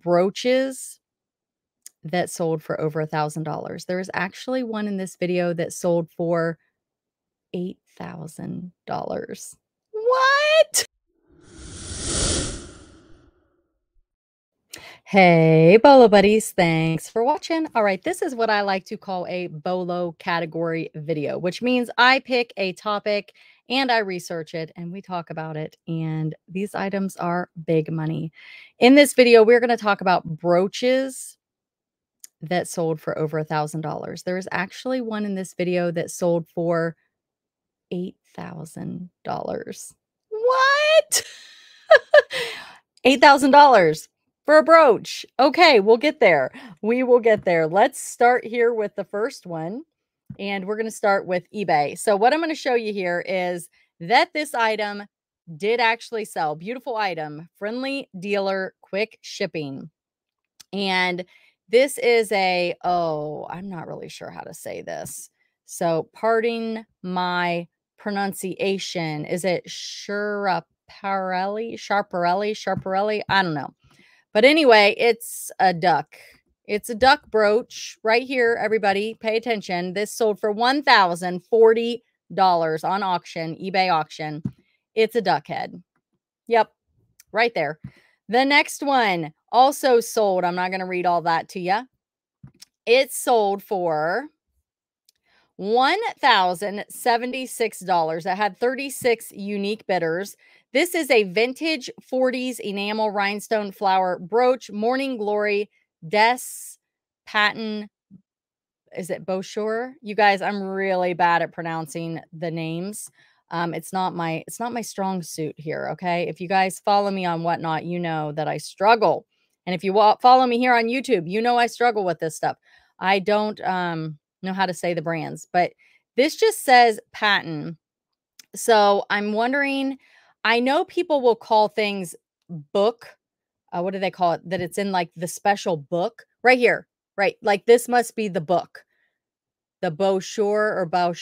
brooches that sold for over $1,000. There was actually one in this video that sold for $8,000. What? Hey, Bolo Buddies. Thanks for watching. All right. This is what I like to call a Bolo category video, which means I pick a topic and I research it and we talk about it. And these items are big money. In this video, we're going to talk about brooches that sold for over $1,000. There was actually one in this video that sold for $8,000. What? $8,000. For a brooch. Okay, we'll get there. We will get there. Let's start here with the first one. And we're going to start with eBay. So what I'm going to show you here is that this item did actually sell. Beautiful item. Friendly dealer, quick shipping. And this is a, oh, I'm not really sure how to say this. So pardon my pronunciation. Is it Schiaparelli? Schiaparelli? Schiaparelli? I don't know. But anyway, it's a duck. It's a duck brooch right here. Everybody pay attention. This sold for $1,040 on auction, eBay auction. It's a duck head. Yep. Right there. The next one also sold. I'm not going to read all that to you. It sold for $1,076. It had 36 unique bidders. This is a vintage 40s enamel rhinestone flower brooch, Morning Glory, Des Patten. Is it Boucher? You guys, I'm really bad at pronouncing the names. It's not my strong suit here. Okay. If you guys follow me on Whatnot, you know that I struggle. And if you follow me here on YouTube, you know, I struggle with this stuff. I don't know how to say the brands, but this just says Patten. So I'm wondering, I know people will call things book. What do they call it? That it's in like the special book right here, right? Like this must be the book, the Boucher. Filed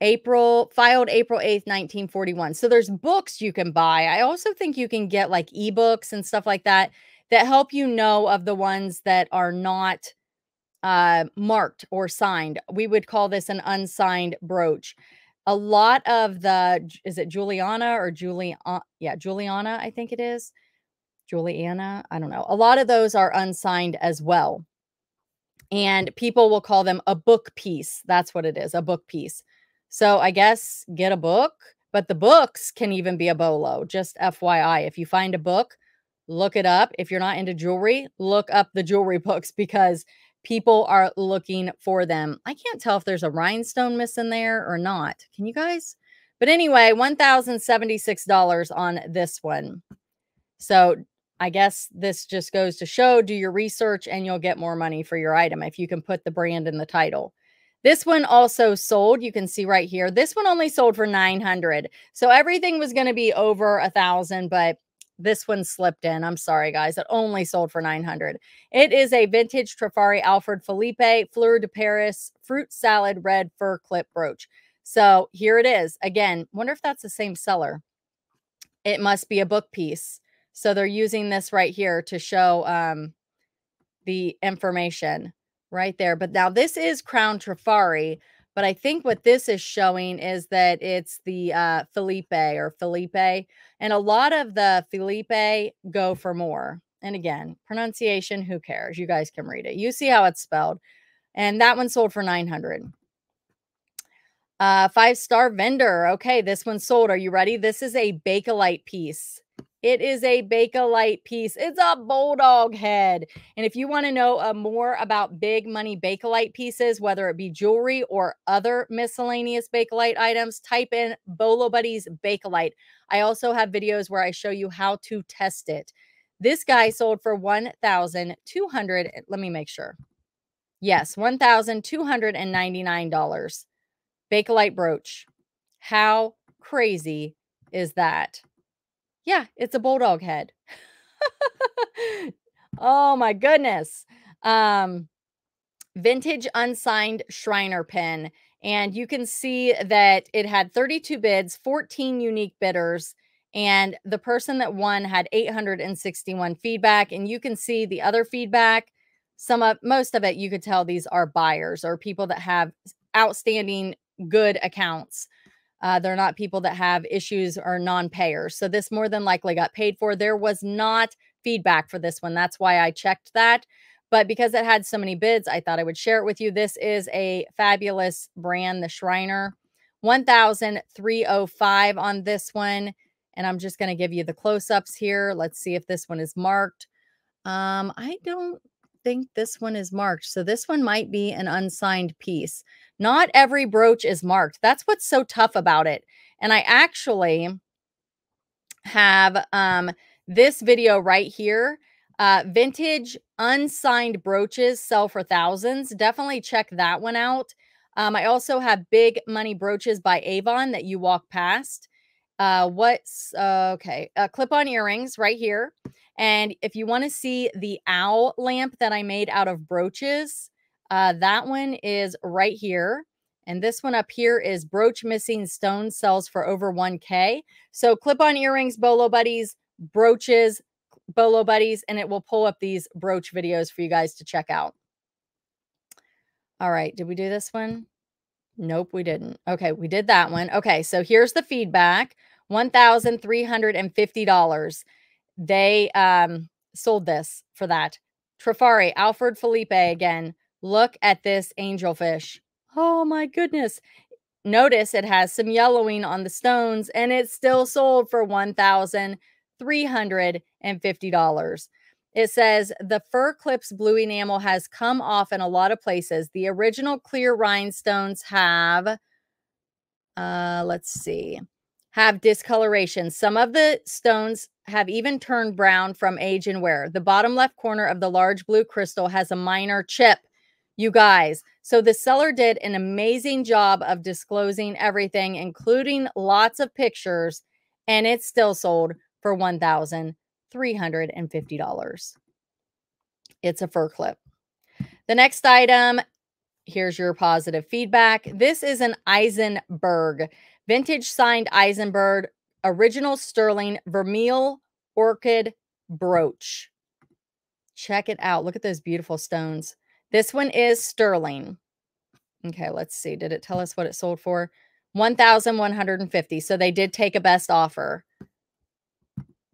April 8th, 1941. So there's books you can buy. I also think you can get like ebooks and stuff like that, that help you know of the ones that are not marked or signed. We would call this an unsigned brooch. A lot of the, is it Juliana or Juliana? Yeah, Juliana, I think it is. Juliana, I don't know. A lot of those are unsigned as well. And people will call them a book piece. That's what it is, a book piece. So I guess get a book, but the books can even be a bolo. Just FYI, if you find a book, look it up. If you're not into jewelry, look up the jewelry books because people are looking for them. I can't tell if there's a rhinestone missing there or not. Can you guys? But anyway, $1,076 on this one. So I guess this just goes to show, do your research and you'll get more money for your item if you can put the brand in the title. This one also sold. You can see right here. This one only sold for $900. So everything was going to be over $1,000, but this one slipped in. I'm sorry, guys. It only sold for $900. It is a vintage Trifari Alfred Felipe Fleur de Paris fruit salad red fur clip brooch. So here it is. Again, wonder if that's the same seller. It must be a book piece. So they're using this right here to show the information right there. But now this is Crown Trifari. But I think what this is showing is that it's the Felipe or Felipe. And a lot of the Felipe go for more. And again, pronunciation, who cares? You guys can read it. You see how it's spelled. And that one sold for $900. Five-star vendor. Okay, this one sold. Are you ready? This is a Bakelite piece. It is a Bakelite piece. It's a bulldog head. And if you want to know more about big money Bakelite pieces, whether it be jewelry or other miscellaneous Bakelite items, type in Bolo Buddies Bakelite. I also have videos where I show you how to test it. This guy sold for $1,200. Let me make sure. Yes, $1,299. Bakelite brooch. How crazy is that? Yeah, it's a bulldog head. Oh my goodness. Vintage unsigned Shriner pin. And you can see that it had 32 bids, 14 unique bidders, And the person that won had 861 feedback. And you can see the other feedback. Most of it, you could tell these are buyers or people that have outstanding good accounts. They're not people that have issues or non-payers. So this more than likely got paid for. There was not feedback for this one. That's why I checked that. But because it had so many bids, I thought I would share it with you. This is a fabulous brand, the Shriner. 1,305 on this one. And I'm just going to give you the close-ups here. Let's see if this one is marked. I don't think this one is marked. So this one might be an unsigned piece. Not every brooch is marked. That's what's so tough about it. And I actually have this video right here. Vintage unsigned brooches sell for thousands. Definitely check that one out. I also have Big Money Brooches by Avon that you walk past. Clip-on earrings right here. And if you want to see the owl lamp that I made out of brooches, that one is right here. And this one up here is Brooch Missing Stone, sells for over 1K. So clip-on earrings, Bolo Buddies, brooches, Bolo Buddies, and it will pull up these brooch videos for you guys to check out. All right. Did we do this one? Nope, we didn't. Okay. We did that one. Okay. So here's the feedback. $1,350. They sold this for that. Trifari, Alfred Felipe again. Look at this angelfish. Oh my goodness. Notice it has some yellowing on the stones and it's still sold for $1,350. It says the fur clip's blue enamel has come off in a lot of places. The original clear rhinestones have, have discoloration. Some of the stones have even turned brown from age and wear. The bottom left corner of the large blue crystal has a minor chip, you guys. So the seller did an amazing job of disclosing everything, including lots of pictures, and it's still sold for $1,350. It's a fur clip. The next item, here's your positive feedback. This is an Eisenberg, vintage signed Eisenberg, original sterling vermeil orchid brooch. Check it out. Look at those beautiful stones. This one is sterling. Okay, let's see. Did it tell us what it sold for? $1,150. So they did take a best offer.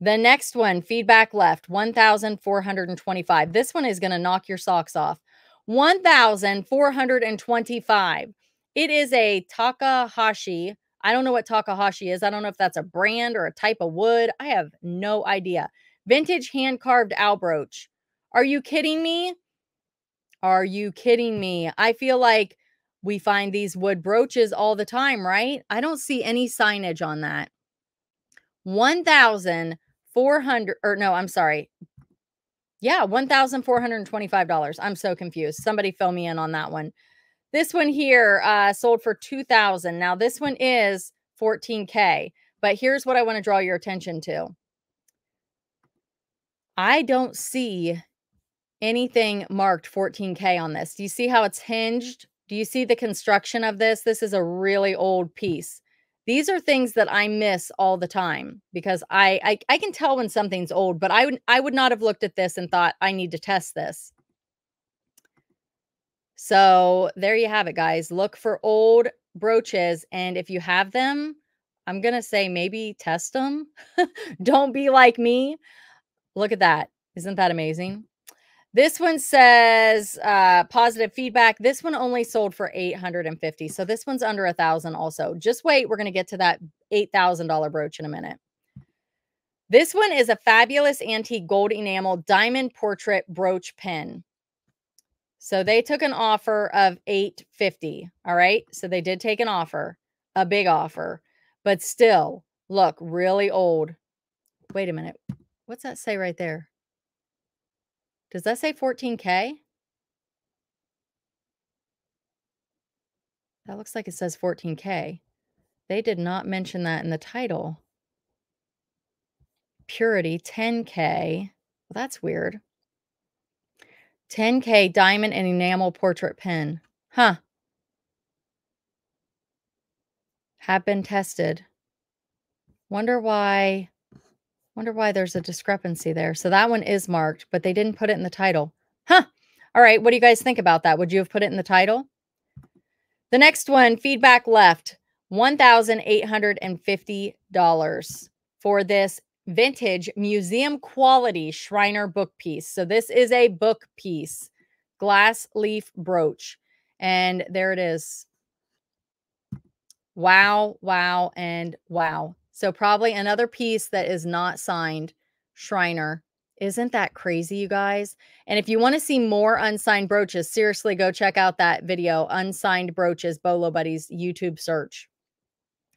The next one, feedback left, 1,425. This one is going to knock your socks off. 1,425. It is a Takahashi. I don't know what Takahashi is. I don't know if that's a brand or a type of wood. I have no idea. Vintage hand-carved owl brooch. Are you kidding me? Are you kidding me? I feel like we find these wood brooches all the time, right? I don't see any signage on that. 1,400, or no, I'm sorry. Yeah, $1,425. I'm so confused. Somebody fill me in on that one. This one here sold for $2,000. Now this one is 14K, but here's what I want to draw your attention to. I don't see anything marked 14K on this. Do you see how it's hinged? Do you see the construction of this? This is a really old piece. These are things that I miss all the time because I can tell when something's old, but I would not have looked at this and thought, I need to test this. So there you have it, guys. Look for old brooches. And if you have them, I'm going to say maybe test them. Don't be like me. Look at that. Isn't that amazing? This one says positive feedback. This one only sold for $850. So this one's under $1,000 also. Just wait. We're going to get to that $8,000 brooch in a minute. This one is a fabulous antique gold enamel diamond portrait brooch pin. So they took an offer of $850. All right. So they did take an offer, a big offer, but still look really old. Wait a minute. What's that say right there? Does that say 14K? That looks like it says 14K. They did not mention that in the title. Purity, 10K. Well, that's weird. 10K diamond and enamel portrait pin. Huh. Have been tested. Wonder why there's a discrepancy there. So that one is marked, but they didn't put it in the title. Huh. All right. What do you guys think about that? Would you have put it in the title? The next one, feedback left, $1,850 for this vintage museum quality Shriner book piece. So this is a book piece, glass leaf brooch. And there it is. Wow, wow, and wow. So probably another piece that is not signed Shriner. Isn't that crazy, you guys? And if you want to see more unsigned brooches, seriously, go check out that video, Unsigned Brooches, Bolo Buddies YouTube search.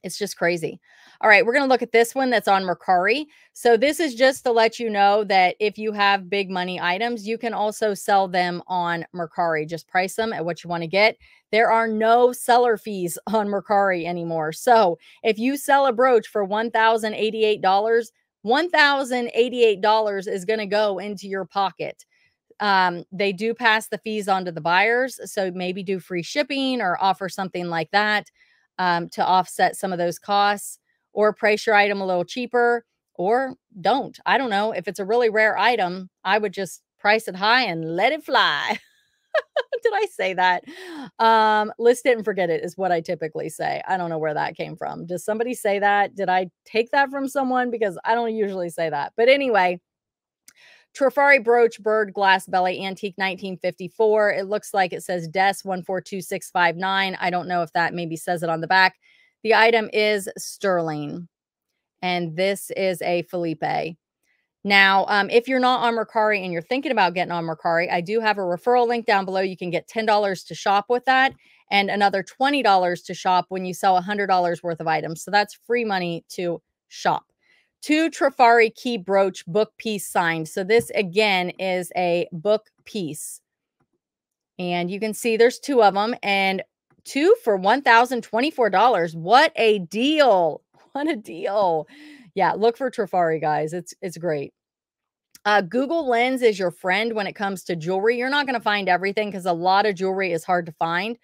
It's just crazy. All right, we're going to look at this one that's on Mercari. So this is just to let you know that if you have big money items, you can also sell them on Mercari. Just price them at what you want to get. There are no seller fees on Mercari anymore. So if you sell a brooch for $1,088, $1,088 is going to go into your pocket. They do pass the fees on to the buyers. So maybe do free shipping or offer something like that. To offset some of those costs, or price your item a little cheaper, or don't. I don't know. If it's a really rare item, I would just price it high and let it fly. Did I say that? List it and forget it is what I typically say. I don't know where that came from. Does somebody say that? Did I take that from someone? Because I don't usually say that. But anyway, Trifari brooch, bird, glass belly, antique, 1954. It looks like it says Des 142659. I don't know if that maybe says it on the back. The item is sterling. And this is a Felipe. Now, if you're not on Mercari and you're thinking about getting on Mercari, I do have a referral link down below. You can get $10 to shop with that and another $20 to shop when you sell $100 worth of items. So that's free money to shop. 2 Trifari key brooch book piece signed. So this again is a book piece. And you can see there's 2 of them and 2 for $1,024. What a deal. What a deal. Yeah, look for Trifari, guys. It's great. Google Lens is your friend when it comes to jewelry. You're not going to find everything because a lot of jewelry is hard to find,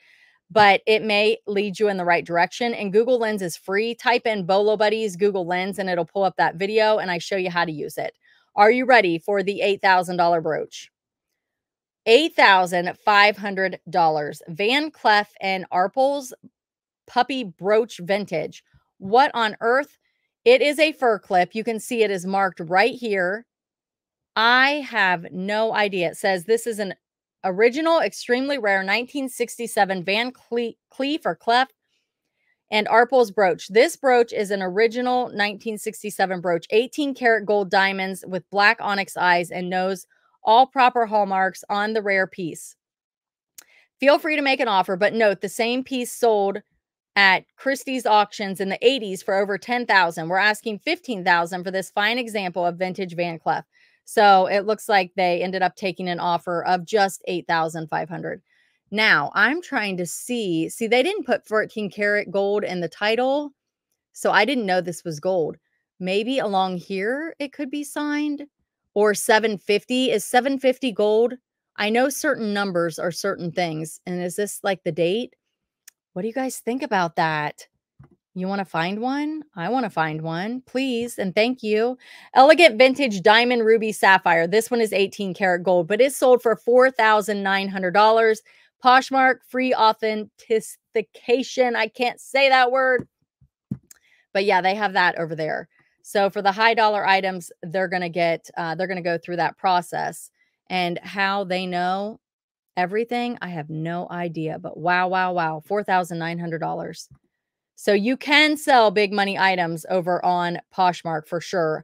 but it may lead you in the right direction. And Google Lens is free. Type in Bolo Buddies Google Lens and it'll pull up that video and I show you how to use it. Are you ready for the $8,000 brooch? $8,500. Van Cleef and Arpels Puppy Brooch Vintage. What on earth? It is a fur clip. You can see it is marked right here. I have no idea. It says this is an original, extremely rare, 1967 Van Cleef or Clef and Arpels brooch. This brooch is an original 1967 brooch, 18 karat gold diamonds with black onyx eyes and nose, all proper hallmarks on the rare piece. Feel free to make an offer, but note the same piece sold at Christie's auctions in the 80s for over $10,000. We're asking $15,000 for this fine example of vintage Van Cleef. So it looks like they ended up taking an offer of just $8,500. Now I'm trying to see, they didn't put 14 karat gold in the title. So I didn't know this was gold. Maybe along here, it could be signed, or 750. Is 750 gold? I know certain numbers are certain things. And is this like the date? What do you guys think about that? You want to find one? I want to find one, please. And thank you. Elegant vintage diamond ruby sapphire. This one is 18 karat gold, but it's sold for $4,900. Poshmark free authentication. I can't say that word. But yeah, they have that over there. So for the high dollar items, they're going to get, they're going to go through that process. And how they know everything, I have no idea. But wow, wow, wow. $4,900. So you can sell big money items over on Poshmark for sure.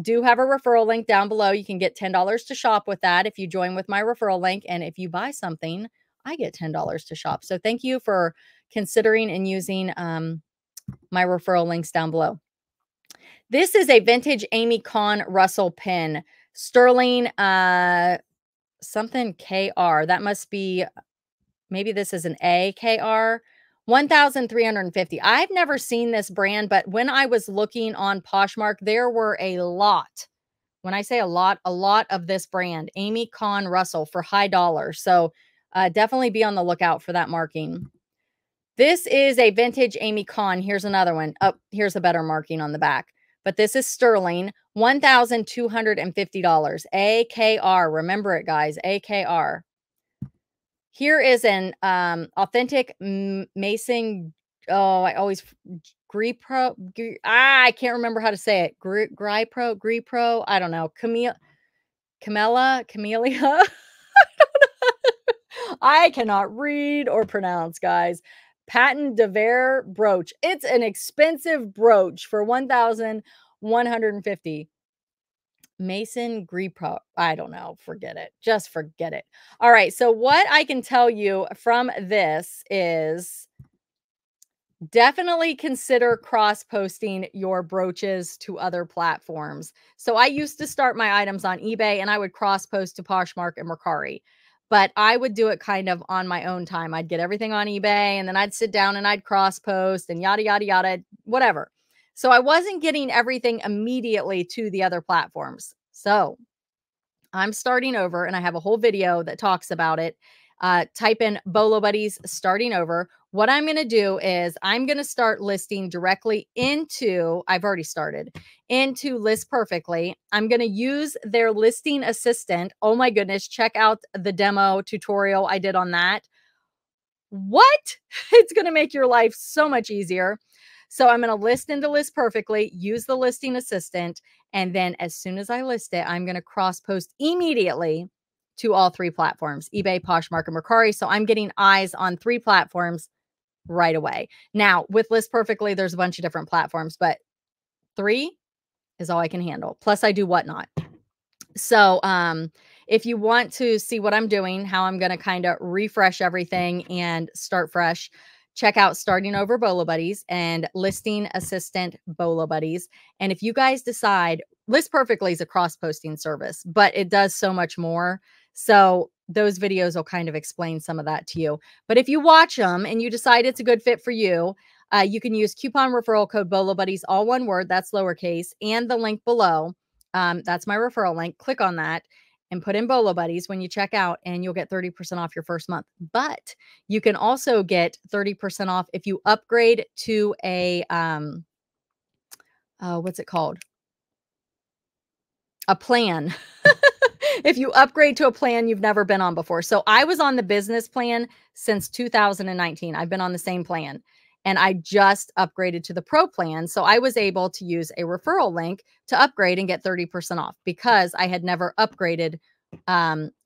Do have a referral link down below. You can get $10 to shop with that if you join with my referral link. And if you buy something, I get $10 to shop. So thank you for considering and using my referral links down below. This is a vintage Amy Kahn Russell pin. Sterling something KR. That must be, maybe this is an AKR. $1,350. I've never seen this brand, but when I was looking on Poshmark, there were a lot. When I say a lot of this brand, Amy Kahn Russell for high dollar. So definitely be on the lookout for that marking. This is a vintage Amy Kahn. Here's another one. Oh, here's a better marking on the back. but this is sterling, $1,250. AKR. Remember it, guys. AKR. Here is an authentic Mason. Oh, I always Gripoix. I can't remember how to say it. Gripoix. I don't know. Camellia. I cannot read or pronounce, guys. Patent de Verre brooch. It's an expensive brooch for $1,150. Mason Gripoix. I don't know. Forget it. Just forget it. All right. So what I can tell you from this is definitely consider cross-posting your brooches to other platforms. So I used to start my items on eBay and I would cross-post to Poshmark and Mercari. But I would do it kind of on my own time. I'd get everything on eBay and then I'd sit down and I'd cross post and yada, yada, yada, whatever. So I wasn't getting everything immediately to the other platforms. So I'm starting over and I have a whole video that talks about it. Type in Bolo Buddies starting over. What I'm going to do is I'm going to start listing directly into, I've already started, into List Perfectly. I'm going to use their listing assistant. Oh my goodness. Check out the demo tutorial I did on that. What? It's going to make your life so much easier. So I'm going to list into List Perfectly, use the listing assistant. And then as soon as I list it, I'm going to cross post immediately to all three platforms, eBay, Poshmark, and Mercari. So I'm getting eyes on three platforms right away. Now, with List Perfectly, there's a bunch of different platforms, but three is all I can handle. Plus, I do Whatnot. So if you want to see what I'm doing, how I'm going to kind of refresh everything and start fresh, check out Starting Over Bolo Buddies and Listing Assistant Bolo Buddies. And if you guys decide, List Perfectly is a cross-posting service, but it does so much more. So those videos will kind of explain some of that to you. But if you watch them and you decide it's a good fit for you, you can use coupon referral code Bolo Buddies, all one word, that's lowercase, and the link below. That's my referral link. Click on that and put in Bolo Buddies when you check out and you'll get 30% off your first month. But you can also get 30% off if you upgrade to a, what's it called? A plan. If you upgrade to a plan you've never been on before. So I was on the business plan since 2019. I've been on the same plan and I just upgraded to the pro plan. So I was able to use a referral link to upgrade and get 30% off because I had never upgraded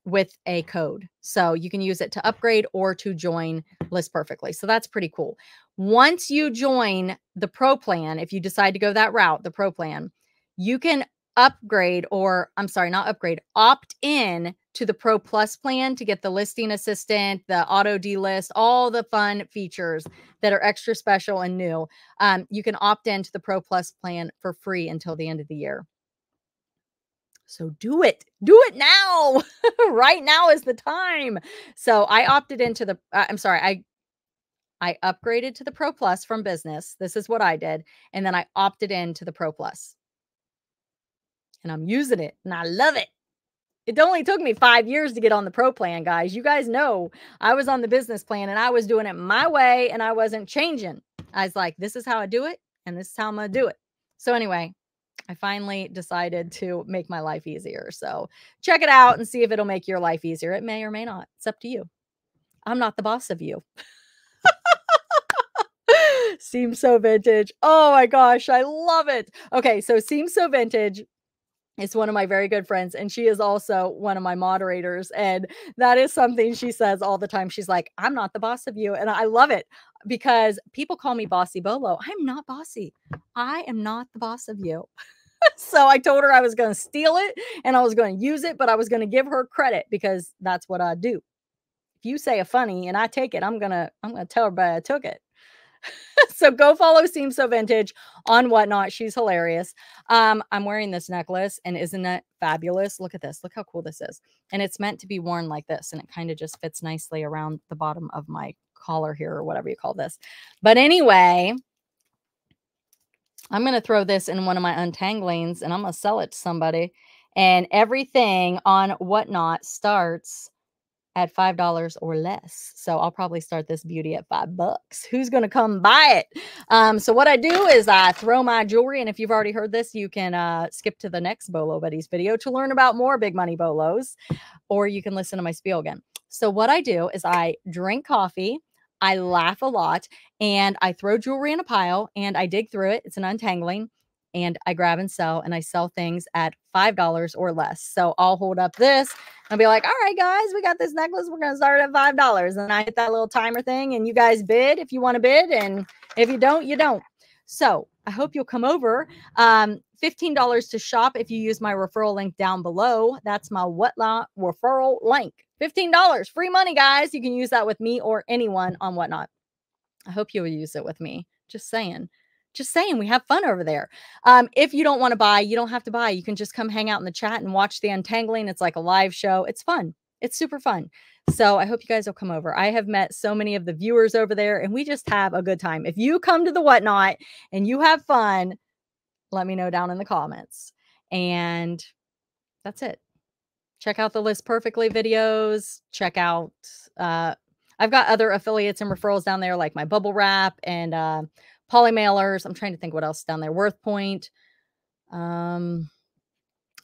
with a code. So you can use it to upgrade or to join List Perfectly. So that's pretty cool. Once you join the pro plan, if you decide to go that route, the pro plan, you can upgrade, or I'm sorry, not upgrade, opt in to the Pro Plus plan to get the listing assistant, the auto delist, all the fun features that are extra special and new. You can opt in to the Pro Plus plan for free until the end of the year. So do it now. Right now is the time. So I opted into the, I upgraded to the Pro Plus from business. This is what I did. And then I opted into the Pro Plus. And I'm using it and I love it. It only took me 5 years to get on the pro plan, guys. You guys know I was on the business plan and I was doing it my way and I wasn't changing. I was like, this is how I do it and this is how I'm going to do it. So anyway, I finally decided to make my life easier. So check it out and see if it'll make your life easier. It may or may not. It's up to you. I'm not the boss of you. Seams Sew Vintage. Oh my gosh, I love it. Okay, so Seams Sew Vintage. It's one of my very good friends, and she is also one of my moderators, and that is something she says all the time. She's like, I'm not the boss of you, and I love it because people call me Bossy Bolo. I'm not bossy. I am not the boss of you. So I told her I was going to steal it, and I was going to use it, but I was going to give her credit because that's what I do. If you say a funny and I take it, I'm going to tell everybody I took it. So go follow Seams Sew Vintage on Whatnot. She's hilarious. I'm wearing this necklace and isn't it fabulous? Look at this. Look how cool this is. And it's meant to be worn like this. And it kind of just fits nicely around the bottom of my collar here or whatever you call this. But anyway, I'm going to throw this in one of my untanglings and I'm going to sell it to somebody. And everything on Whatnot starts at $5 or less. So I'll probably start this beauty at $5. Who's going to come buy it? So what I do is I throw my jewelry. And if you've already heard this, you can skip to the next Bolo Buddies video to learn about more big money bolos, or you can listen to my spiel again. So what I do is I drink coffee, I laugh a lot, and I throw jewelry in a pile and I dig through it. It's an untangling. And I grab and I sell things at $5 or less. So I'll hold up this and I'll be like, all right, guys, we got this necklace. We're going to start at $5. And I hit that little timer thing and you guys bid if you want to bid. And if you don't, you don't. So I hope you'll come over. $15 to shop if you use my referral link down below. That's my Whatnot referral link. $15, free money, guys. You can use that with me or anyone on Whatnot. I hope you will use it with me. Just saying. Just saying, we have fun over there. If you don't want to buy, you don't have to buy. You can just come hang out in the chat and watch the untangling. It's like a live show. It's fun. It's super fun. So I hope you guys will come over. I have met so many of the viewers over there and we just have a good time. If you come to the Whatnot and you have fun, let me know down in the comments. And that's it. Check out the List Perfectly videos. Check out, I've got other affiliates and referrals down there like my bubble wrap and, polymailers. I'm trying to think what else down there. Worth Point. I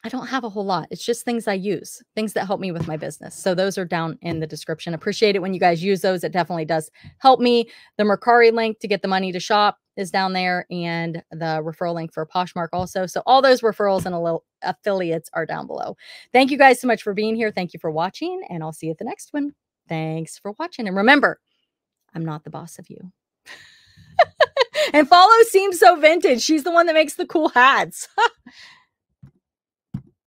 don't have a whole lot. It's just things I use, things that help me with my business. So those are down in the description. Appreciate it when you guys use those. It definitely does help me. The Mercari link to get the money to shop is down there and the referral link for Poshmark also. So all those referrals and affiliates are down below. Thank you guys so much for being here. Thank you for watching and I'll see you at the next one. Thanks for watching. And remember, I'm not the boss of you. And follow Seams Sew Vintage. She's the one that makes the cool hats.